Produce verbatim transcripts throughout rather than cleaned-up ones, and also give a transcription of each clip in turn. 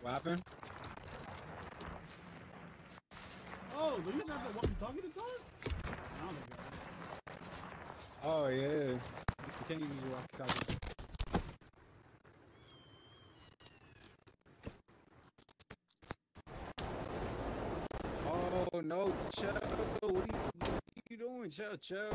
What happened? Oh, do you have the walkie-talkie to talk? Oh, yeah. You can't even use your walkie-talkie. Oh, no, Cho. What are you, what are you doing, Cho? Cho.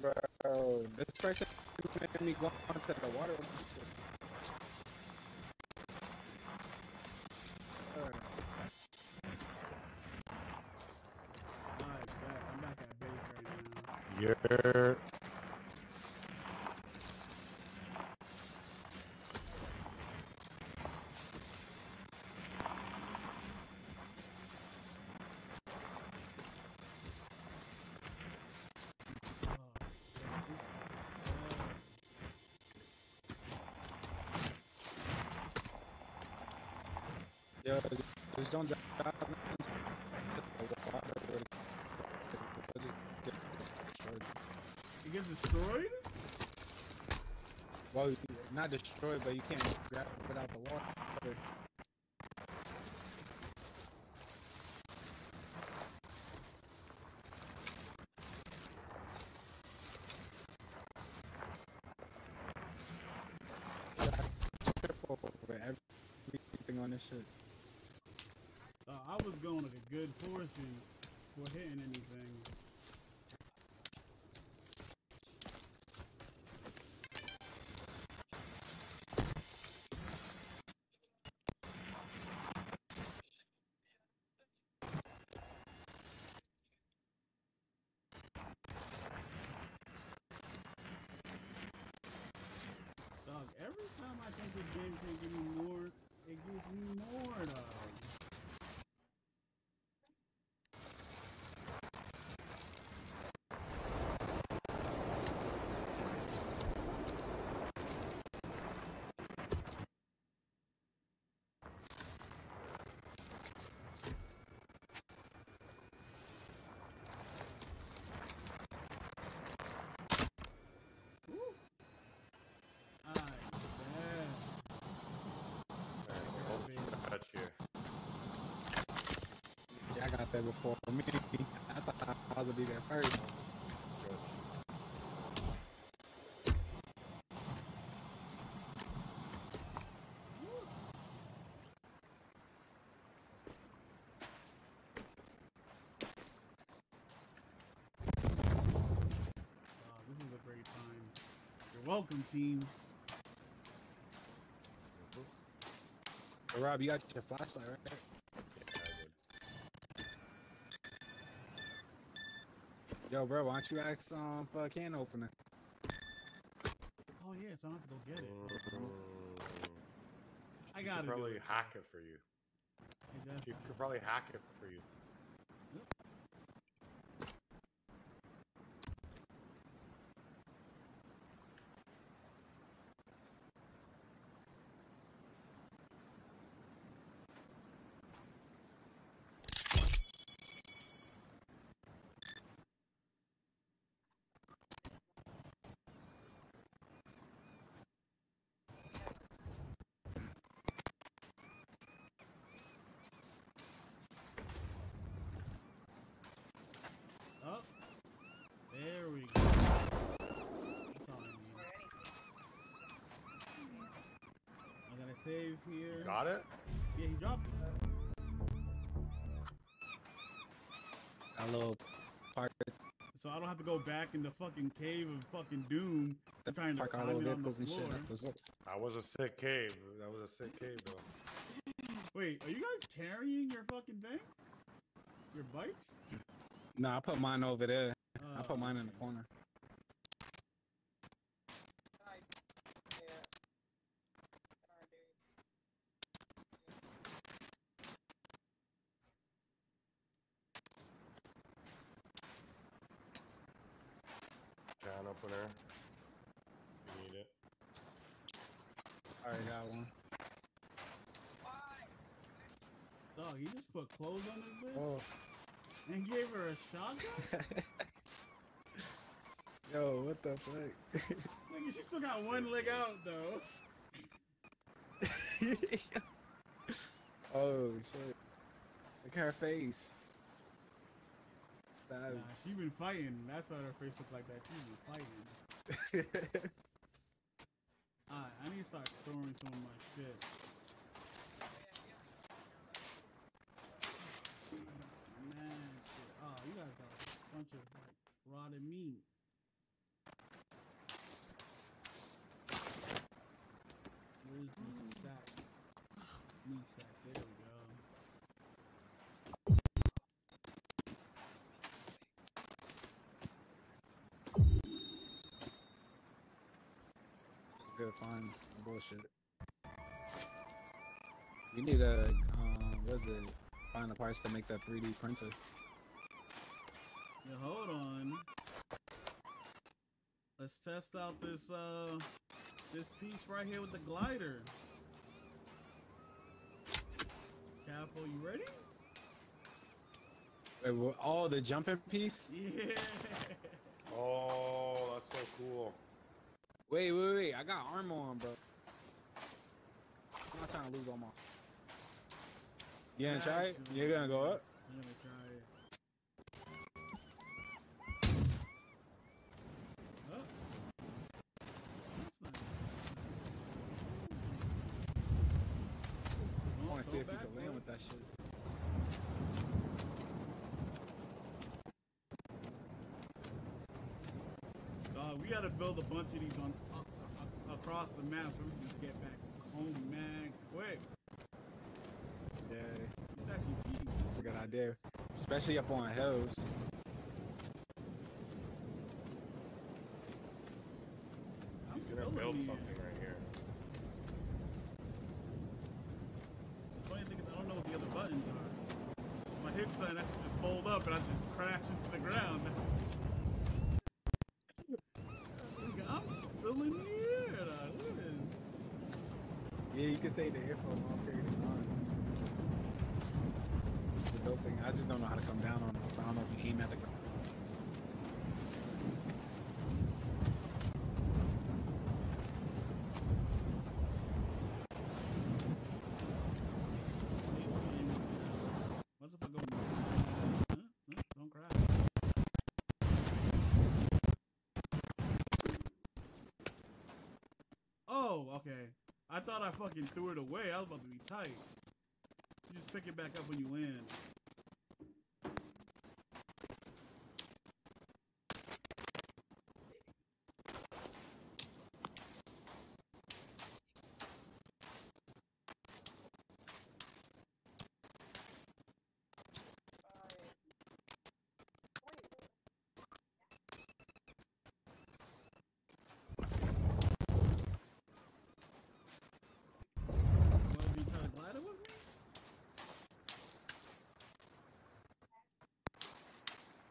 Bro, this person made me go onto the water. All right, I'm back at base right now. Yeah. Yo, just don't dive into the water. You get destroyed? Well, not destroyed, but you can't grab it without the water. Everything on this shit. I was going at a good portion for hitting anything. Dog, every time I think this game can give me more, it gives me more, dog. That before me, I thought I was gonna be there first. Oh, this is a great time. You're welcome, team. Hey, Rob, you got your flashlight, right? Yo, bro, why don't you ask um, for a can opener? Oh, yeah, so I don't have to go get it. Uh, I got it. Probably hack it for you. Exactly. She could probably hack it for you. There we go. That's all I need. I'm gonna save here. You got it? Yeah, he dropped it. A little park. So I don't have to go back in the fucking cave of fucking doom. I'm trying to find it on the floor. That was a sick cave. That was a sick cave, though. Wait, are you guys carrying your fucking thing? Your bikes? No, nah, I put mine over there. Uh, I put mine in the corner. Can opener. You need it. Alright, got one. Dog, you just put clothes on this bitch? Oh. And gave her a shotgun? Yo, what the fuck? Nigga, she still got one leg out, though. Oh, shit. Look at her face. Nah, she been fighting. That's why her face looks like that. She been fighting. Alright, I need to start storing some of my shit. Man, shit. Oh, you guys got a bunch of like rotted meat. Where's the sack? Meat sack, there we go. It's a good find. Bullshit. You need a, uh, what is it? Find the parts to make that three D printer. Yeah, hold on. Let's test out this uh this piece right here with the glider. Capo, you ready? Wait, well, oh, the jumping piece? Yeah. Oh, that's so cool. Wait, wait, wait! I got armor on, bro. I'm not trying to lose all my. You gonna try it? You're gonna go up? I'm gonna try it. Oh. That's nice. I wanna see if you can land with that shit. Dog, we gotta build a bunch of these on up, up, up, across the map so we can just get back home, man, quick. Yeah, it's actually cheating. It's a good idea, especially up on hills. I'm You're gonna build here. something right here. The funny thing is, I don't know what the other buttons are. My hip sign actually just fold up, and I just crash into the ground. I'm still in the air. Look at this. Yeah, you can stay in the air for a long period of time. Thing. I just don't know how to come down on it, so I don't know if you aim at the ground. What's if I go? Huh? Huh? Don't cry. Oh, okay. I thought I fucking threw it away. I was about to be tight. You just pick it back up when you land.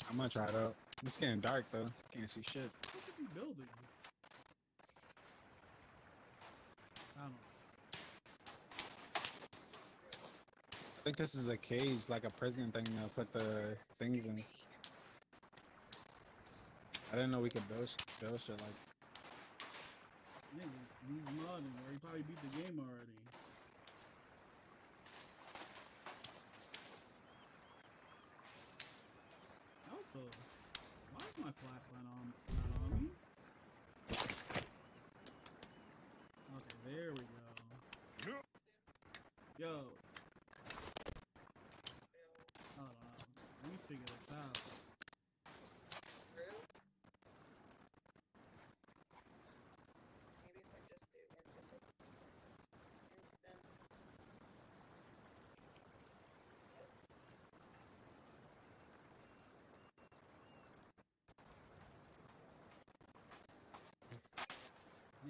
I'm gonna try it out. It's getting dark though. Can't see shit. What is he building? I don't know. I think this is a cage, like a prison thing to put the things in. I didn't know we could build, build shit like. Yeah, he's modding, or he probably beat the game already. So, why is my flashlight on, not on me? Okay, there we go. Yo. Hold on. Let me figure this out.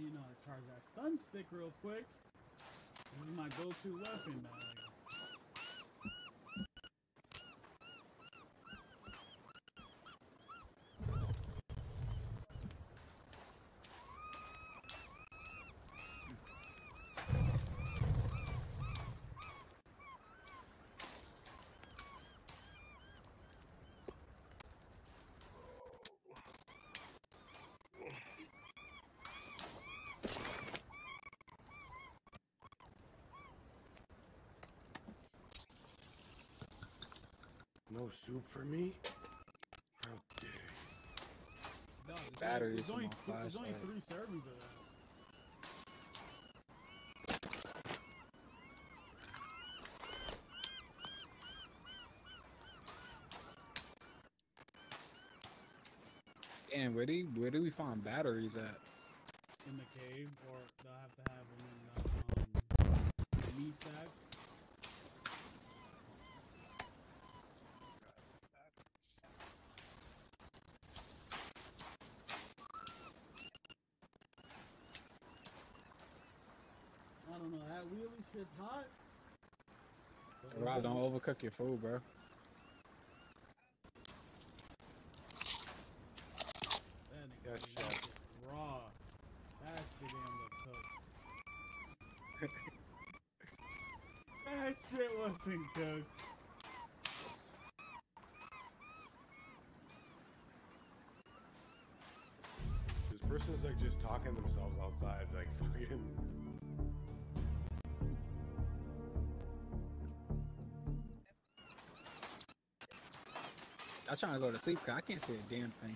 You know, I charge that stun stick real quick. This is my go-to weapon now. No soup for me? How dare you? No, there's batteries only, there's only, there's only three servings of that. And where do, where do we find batteries at? In the cave, or they'll have to have them in the um, meat sacks. I don't know, that wheelie shit's hot. Rob, don't overcook your food, bro. That nigga, that raw. That shit ain't gonna cook. That shit wasn't cooked. This person's like just talking themselves outside, like fucking... I'm trying to go to sleep because I can't see a damn thing. I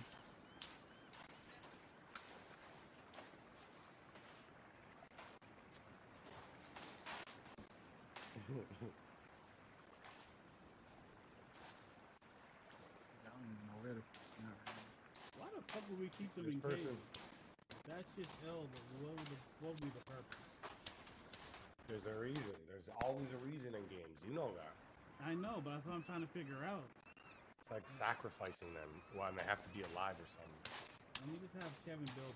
don't even know where to... Why the fuck would we keep them in cage? That's just hell, but what would be the purpose? There's a reason. There's always a reason in games. You know that. I know, but that's what I'm trying to figure out. It's like sacrificing them while they have to be alive or something. Let me just have Kevin build it.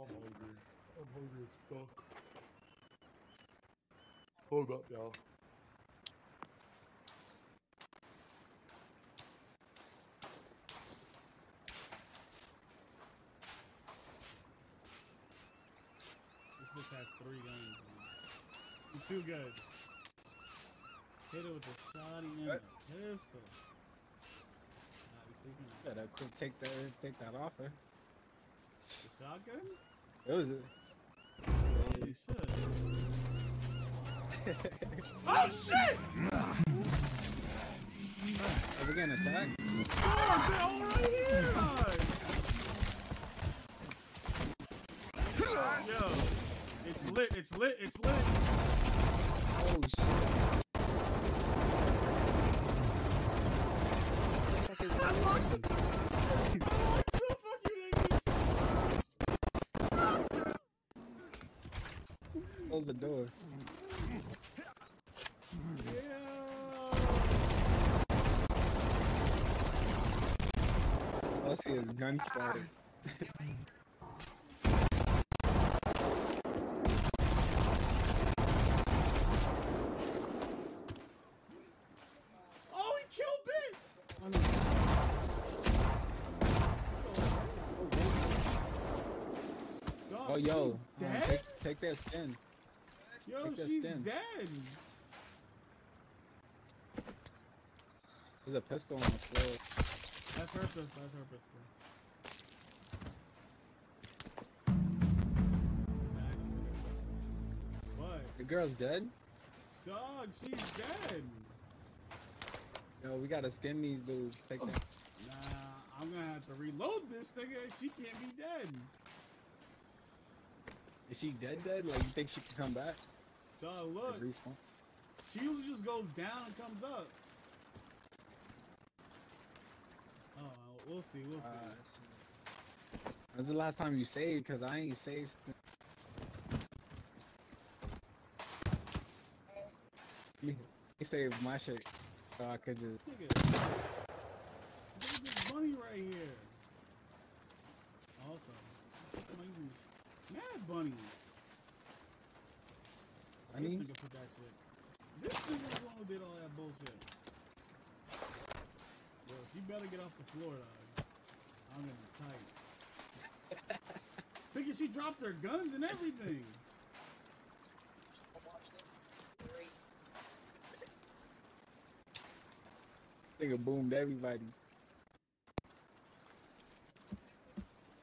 I'm hungry. I'm hungry as fuck. Hold up, y'all. This has three guns on it. Too good. Hit it with a shoddy and a pistol. Nah, better quick take that take that off her. The shotgun? It was it. Yeah, you should. Oh shit! Are we getting attacked? Oh, they're all right here! Yo! It's lit, it's lit, it's lit! Oh shit. What the fuck you niggas? Close the door. Yeah. I see his gun spotted. Oh, yo, dead? Um, take, take that skin. Yo, take that she's skin. Dead. There's a pistol on the floor. That's her pistol. That's her pistol. What? The girl's dead? Dog, she's dead. Yo, we gotta skin these dudes. Take oh. that. Nah, I'm gonna have to reload this nigga. She can't be dead. Is she dead dead? Like, you think she can come back? Duh, look. She usually just goes down and comes up. Oh, we'll see, we'll see. Uh, When's the last time you saved? Because I ain't saved. He saved my shit. So I could just. Nigga. There's money right here. Also, I'm using Mad Bunny. I need to put that shit. This nigga alone did all that bullshit. Bro, you better get off the floor, dog. I'm gonna be tight. Because she dropped her guns and everything. Nigga boomed everybody.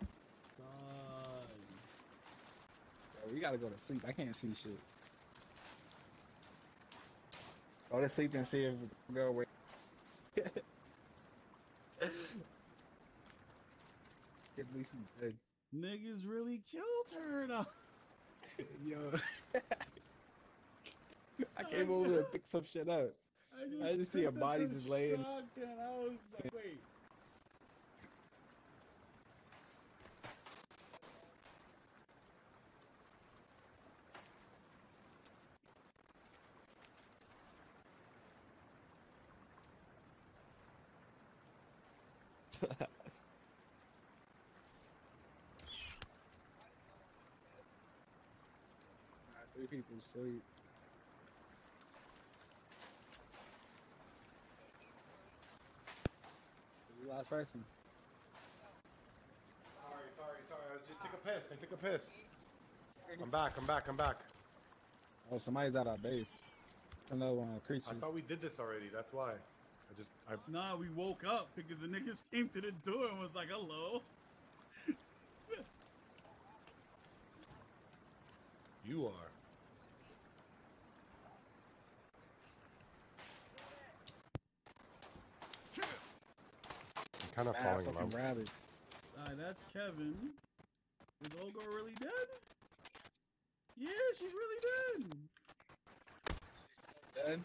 God. Yo, we gotta go to sleep. I can't see shit. Go to sleep and see if we go away. At least she's dead. Niggas really killed her though. Yo. I came I over to pick some shit up. I just, I just see a body just laying. I was like, wait. Three people sleep. You last person. Sorry, sorry, sorry. I just took a piss. I took a piss. I'm back. I'm back. I'm back. Oh, somebody's at our base. It's another one of the creatures. I thought we did this already. That's why. I just. I... Nah, we woke up because the niggas came to the door and was like, "Hello." You are. Kind of falling in love. Alright, that's Kevin. Is Olga really dead? Yeah, she's really dead. She's still dead.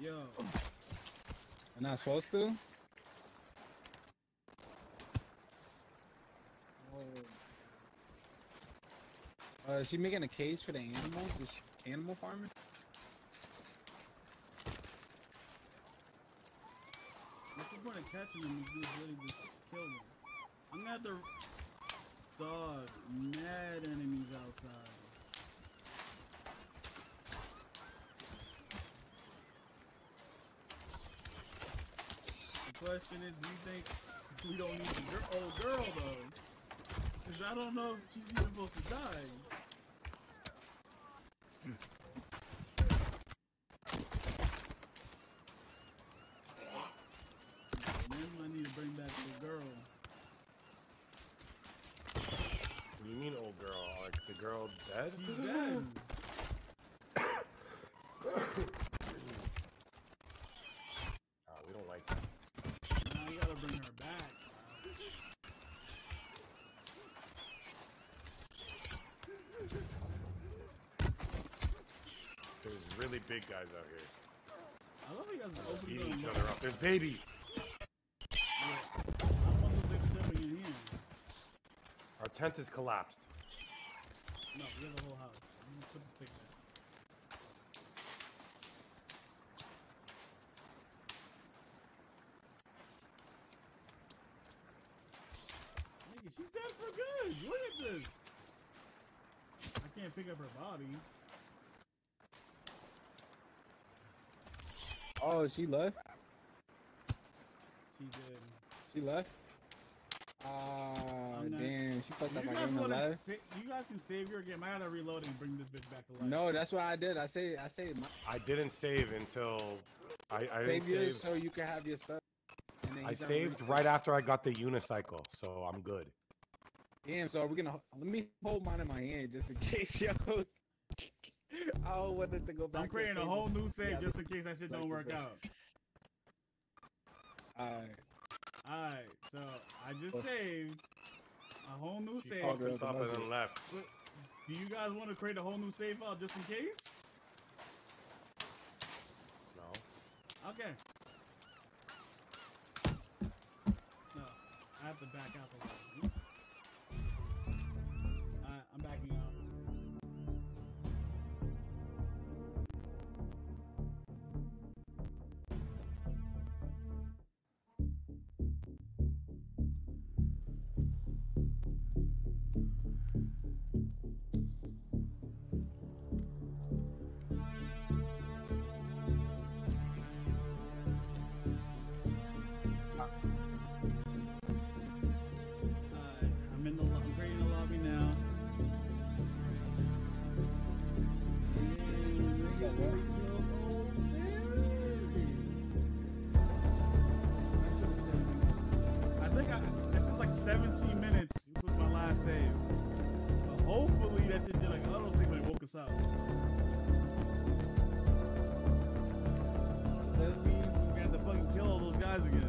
Yo. I'm not supposed to? Oh. Uh, is she making a cage for the animals? Is she animal farming? What's the point of catching them if you really just kill them? I'm gonna have to... Dog, mad enemies outside. The question is, do you think we don't need the gir- old girl though? Because I don't know if she's even supposed to die. Bring back the girl. What do you mean, old girl? Like the girl dead? She's dead. Nah, we don't like that. Nah, we gotta bring her back. There's really big guys out here. I love you guys open eating each other up. There's babies. Tent is collapsed. No, we have the whole house. I'm gonna put the thing back. Nigga, she's dead for good. Look at this. I can't pick up her body. Oh, she left? She did. She left? Ah, oh, damn, she fucked up my game alive. You guys can save your game. I gotta reload and bring this bitch back to life. No, that's what I did. I saved. I saved. My... I didn't save until I. I save didn't yours save. So you can have your stuff. And then you I saved right after I got the unicycle, so I'm good. Damn. So we're gonna let me hold mine in my hand just in case, yo. I don't want it to go back. I'm creating a whole new save yeah, just in case that shit like don't work out. All right. Alright, so I just oh. saved a whole new she save. Up and then left. Do you guys want to create a whole new save file just in case? No. Okay. No, I have to back out a little. Alright, I'm backing out. seventeen minutes, which was my last save. So hopefully that shit did like a little thing, but it woke us up. That means we're gonna have to fucking kill all those guys again.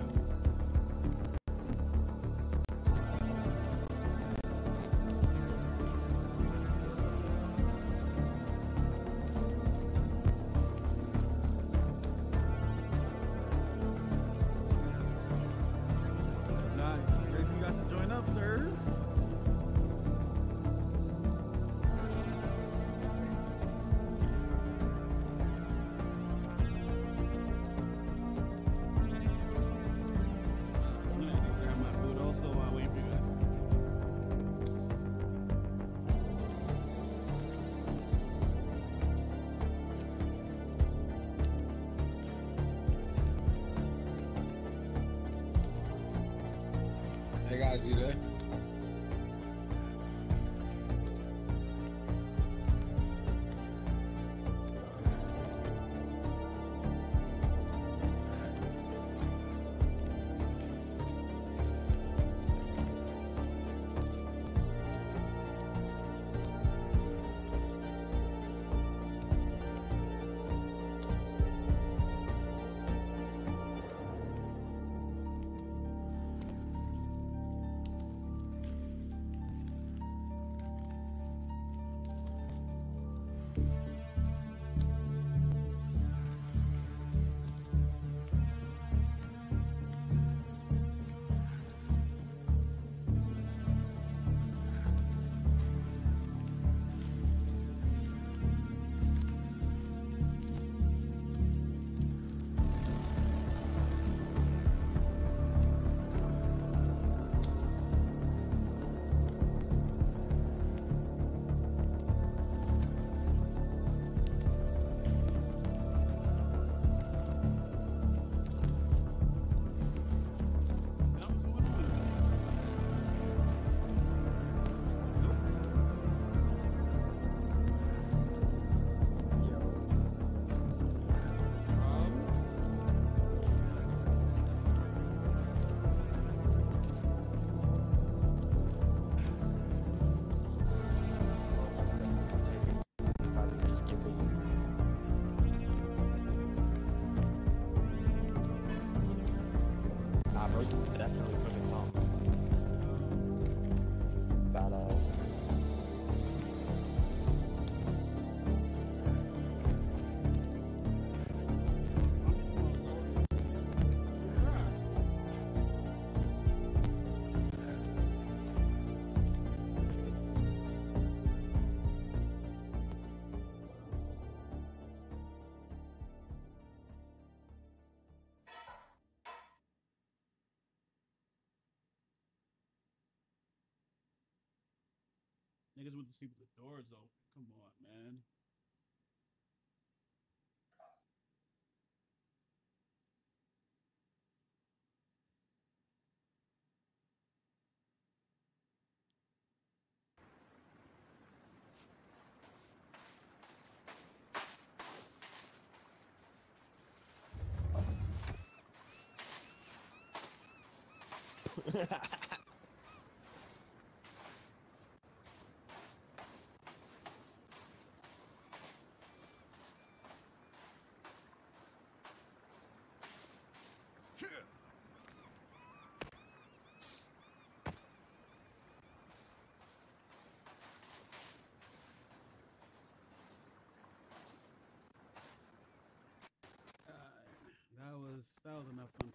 You there? Niggas went to sleep with the doors open. Come on, man. That was, that was enough fun.